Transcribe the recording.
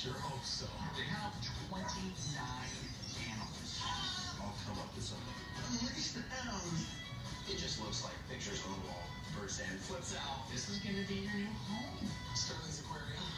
sure hope so. They have 29 animals. I'll come up with something. Race the hound. It just looks like pictures on the wall. First and flips out. This is gonna be your new home. Sterling's Aquarium.